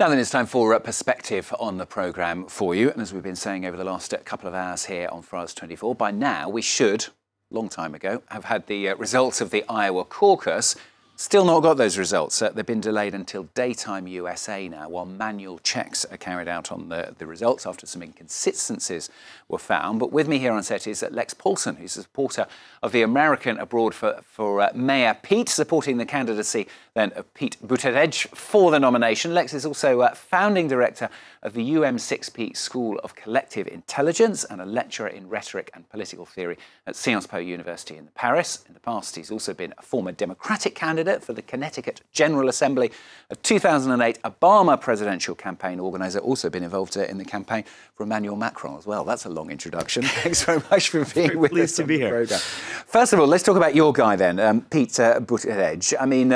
Now then, it's time for a perspective on the programme for you. And as we've been saying over the last couple of hours here on France 24, by now we should, long time ago, have had the results of the Iowa caucus. Still not got those results. They've been delayed until daytime USA now, while manual checks are carried out on the results after some inconsistencies were found. But with me here on set is Lex Paulson, who's a supporter of the American Abroad for Mayor Pete, supporting the candidacy then of Pete Buttigieg for the nomination. Lex is also founding director of the UM6P School of Collective Intelligence and a lecturer in rhetoric and political theory at Sciences Po University in Paris. In the past, he's also been a former Democratic candidate for the Connecticut General Assembly, a 2008 Obama presidential campaign organiser, also been involved in the campaign for Emmanuel Macron as well. That's a long introduction. Thanks very much for being with us. Pleased to be here. First of all, let's talk about your guy then, Pete Buttigieg. I mean,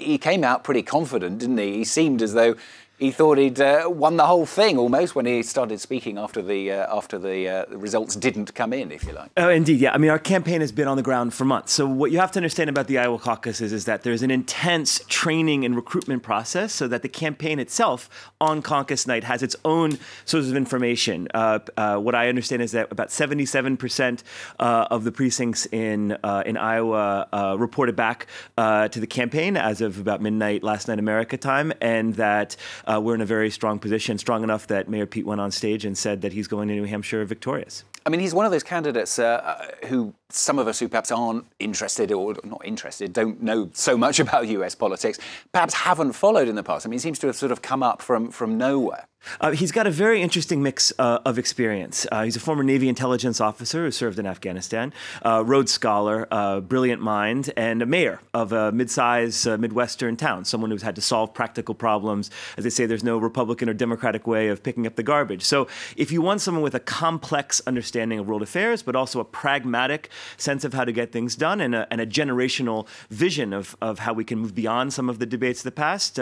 he came out pretty confident, didn't he? He seemed as though he thought he'd won the whole thing almost when he started speaking after the results didn't come in, if you like. Oh, indeed, yeah. I mean, our campaign has been on the ground for months. So what you have to understand about the Iowa caucuses is that there's an intense training and recruitment process so that the campaign itself on caucus night has its own sources of information. What I understand is that about 77% of the precincts in Iowa reported back to the campaign as of about midnight last night America time, and that we're in a very strong position, strong enough that Mayor Pete went on stage and said that he's going to New Hampshire victorious. I mean, he's one of those candidates who some of us who perhaps aren't interested or not interested, don't know so much about US politics, perhaps haven't followed in the past. I mean, he seems to have sort of come up from nowhere. He's got a very interesting mix of experience. He's a former Navy intelligence officer who served in Afghanistan, Rhodes Scholar, brilliant mind, and a mayor of a mid-sized Midwestern town, someone who's had to solve practical problems. As they say, there's no Republican or Democratic way of picking up the garbage. So if you want someone with a complex understanding of world affairs, but also a pragmatic sense of how to get things done and a generational vision of how we can move beyond some of the debates of the past,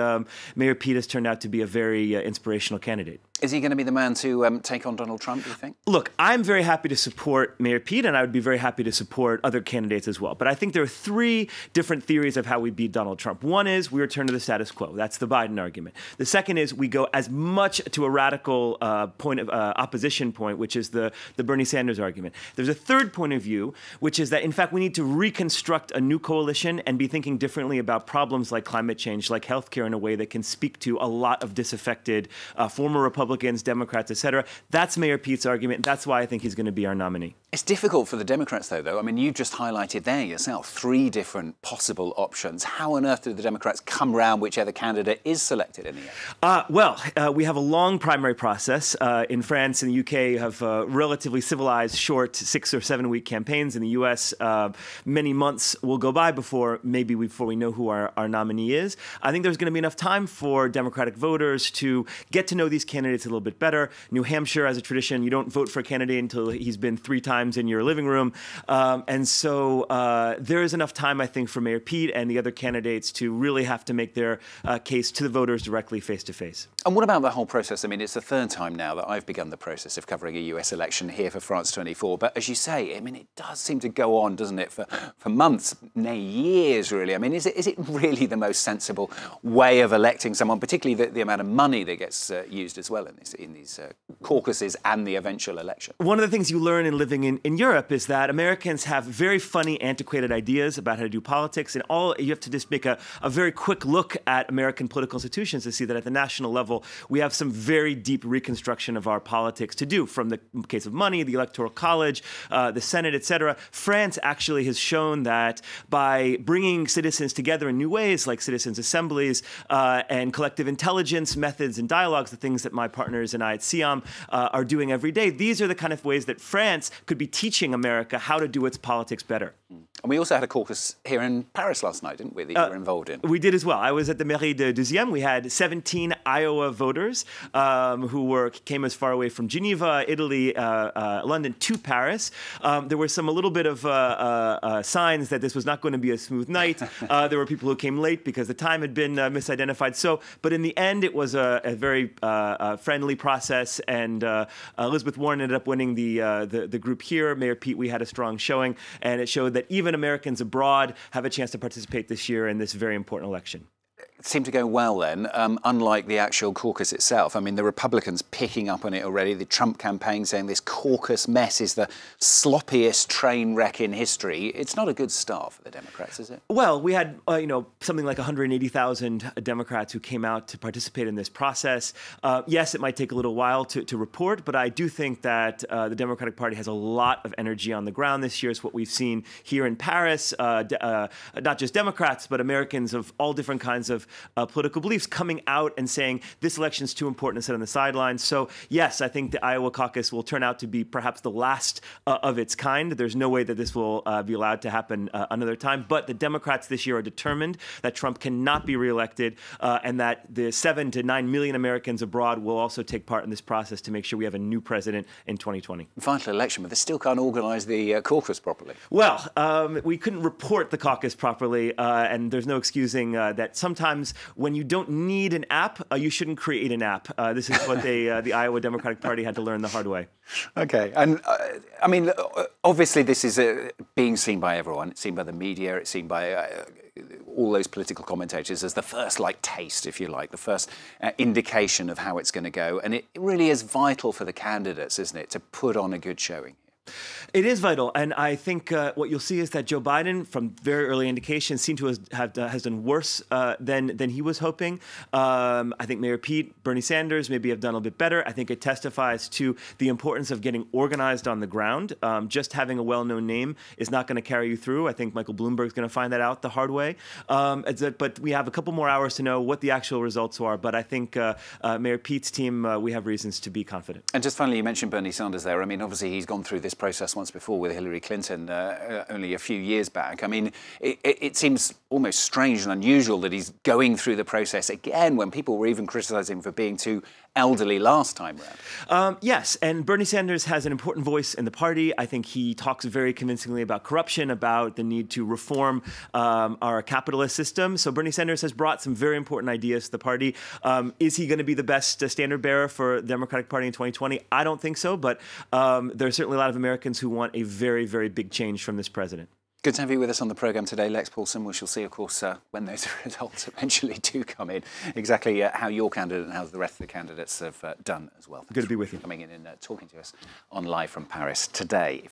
Mayor Pete has turned out to be a very inspirational candidate. Is he going to be the man to take on Donald Trump, do you think? Look, I'm very happy to support Mayor Pete, and I would be very happy to support other candidates as well. But I think there are three different theories of how we beat Donald Trump. One is we return to the status quo. That's the Biden argument. The second is we go as much to a radical point of opposition point, which is the Bernie Sanders argument. There's a third point of view, which is that, in fact, we need to reconstruct a new coalition and be thinking differently about problems like climate change, like health care, in a way that can speak to a lot of disaffected former Republicans, Democrats, etc. That's Mayor Pete's argument. That's why I think he's going to be our nominee. It's difficult for the Democrats, though. I mean, you just highlighted there yourself three different possible options. How on earth do the Democrats come round whichever candidate is selected in the end? Well, we have a long primary process. In France and the UK, you have relatively civilized, short 6- or 7-week campaigns. In the US, many months will go by before we know who our nominee is. I think there's going to be enough time for Democratic voters to get to know these candidates a little bit better. New Hampshire, as a tradition, you don't vote for a candidate until he's been 3 times in your living room. And so there is enough time, I think, for Mayor Pete and the other candidates to really have to make their case to the voters directly face to face. And what about the whole process? I mean, it's the third time now that I've begun the process of covering a US election here for France 24. But as you say, I mean, it does seem to go on, doesn't it, for months, nay, years, really. I mean, is it really the most sensible way of electing someone, particularly the amount of money that gets used as well in these caucuses and the eventual election? One of the things you learn in living in Europe is that Americans have very funny, antiquated ideas about how to do politics, and all you have to just make a very quick look at American political institutions to see that at the national level we have some very deep reconstruction of our politics to do, from the case of money, the Electoral College, the Senate, etc. France actually has shown that by bringing citizens together in new ways, like citizens' assemblies and collective intelligence methods and dialogues, the things that my partners and I at SIAM are doing every day. These are the kind of ways that France could be teaching America how to do its politics better. And we also had a caucus here in Paris last night, didn't we, that you were involved in? We did as well. I was at the Mairie de Deuxième. We had 17 Iowa voters who came as far away from Geneva, Italy, London to Paris. There were a little bit of signs that this was not going to be a smooth night. There were people who came late because the time had been misidentified. But in the end, it was a very friendly process, and Elizabeth Warren ended up winning the group here. Mayor Pete, we had a strong showing, and it showed that even Americans abroad have a chance to participate this year in this very important election. seemed to go well then, unlike the actual caucus itself. I mean, the Republicans picking up on it already, the Trump campaign saying this caucus mess is the sloppiest train wreck in history. It's not a good start for the Democrats, is it? Well, we had, you know, something like 180,000 Democrats who came out to participate in this process. Yes, it might take a little while to report, but I do think that the Democratic Party has a lot of energy on the ground this year. It's what we've seen here in Paris, not just Democrats, but Americans of all different kinds of political beliefs coming out and saying this election is too important to sit on the sidelines. So yes, I think the Iowa caucus will turn out to be perhaps the last of its kind. There's no way that this will be allowed to happen another time. But the Democrats this year are determined that Trump cannot be reelected and that the 7 to 9 million Americans abroad will also take part in this process to make sure we have a new president in 2020. Final election, but they still can't organize the caucus properly. Well, we couldn't report the caucus properly, and there's no excusing that sometimes when you don't need an app, you shouldn't create an app. This is what they, the Iowa Democratic Party had to learn the hard way. Okay. And, I mean, obviously this is being seen by everyone. It's seen by the media. It's seen by all those political commentators as the first, like, taste, if you like, the first indication of how it's going to go. And it really is vital for the candidates, isn't it, to put on a good showing? It is vital, and I think what you'll see is that Joe Biden, from very early indications, seemed to has done worse than he was hoping. I think Mayor Pete, Bernie Sanders, maybe have done a little bit better. I think it testifies to the importance of getting organized on the ground. Just having a well-known name is not going to carry you through. I think Michael Bloomberg is going to find that out the hard way. But we have a couple more hours to know what the actual results are. But I think Mayor Pete's team, we have reasons to be confident. And just finally, you mentioned Bernie Sanders there. I mean, obviously, he's gone through this process once before with Hillary Clinton only a few years back. I mean, it seems almost strange and unusual that he's going through the process again when people were even criticising him for being too elderly last time round. Yes, and Bernie Sanders has an important voice in the party. I think he talks very convincingly about corruption, about the need to reform our capitalist system. So Bernie Sanders has brought some very important ideas to the party. Is he going to be the best standard bearer for the Democratic Party in 2020? I don't think so, but there's certainly a lot of Americans who want a very, very big change from this president. Good to have you with us on the programme today, Lex Paulson. We shall see, of course, when those results eventually do come in, exactly how your candidate and how the rest of the candidates have done as well. Good to be with you. Coming in and talking to us on Live from Paris today.